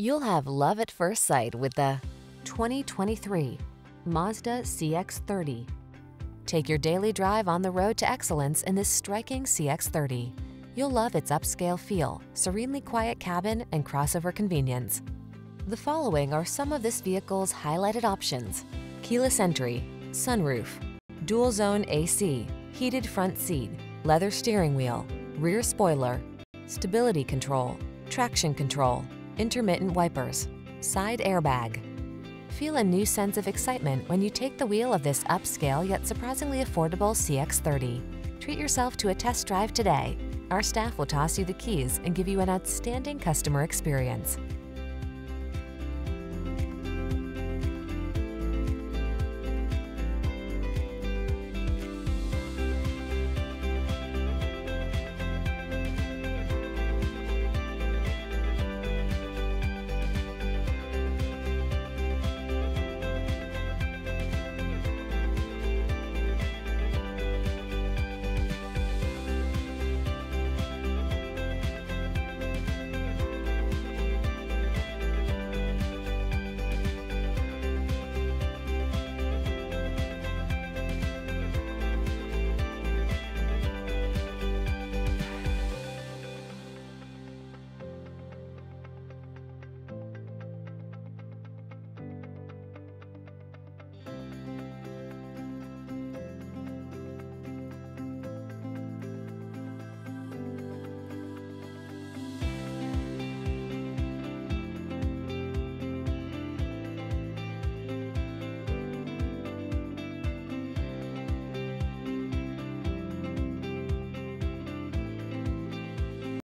You'll have love at first sight with the 2023 Mazda CX-30. Take your daily drive on the road to excellence in this striking CX-30. You'll love its upscale feel, serenely quiet cabin, and crossover convenience. The following are some of this vehicle's highlighted options: keyless entry, sunroof, dual zone AC, heated front seat, leather steering wheel, rear spoiler, stability control, traction control, intermittent wipers, side airbag. Feel a new sense of excitement when you take the wheel of this upscale yet surprisingly affordable CX-30. Treat yourself to a test drive today. Our staff will toss you the keys and give you an outstanding customer experience.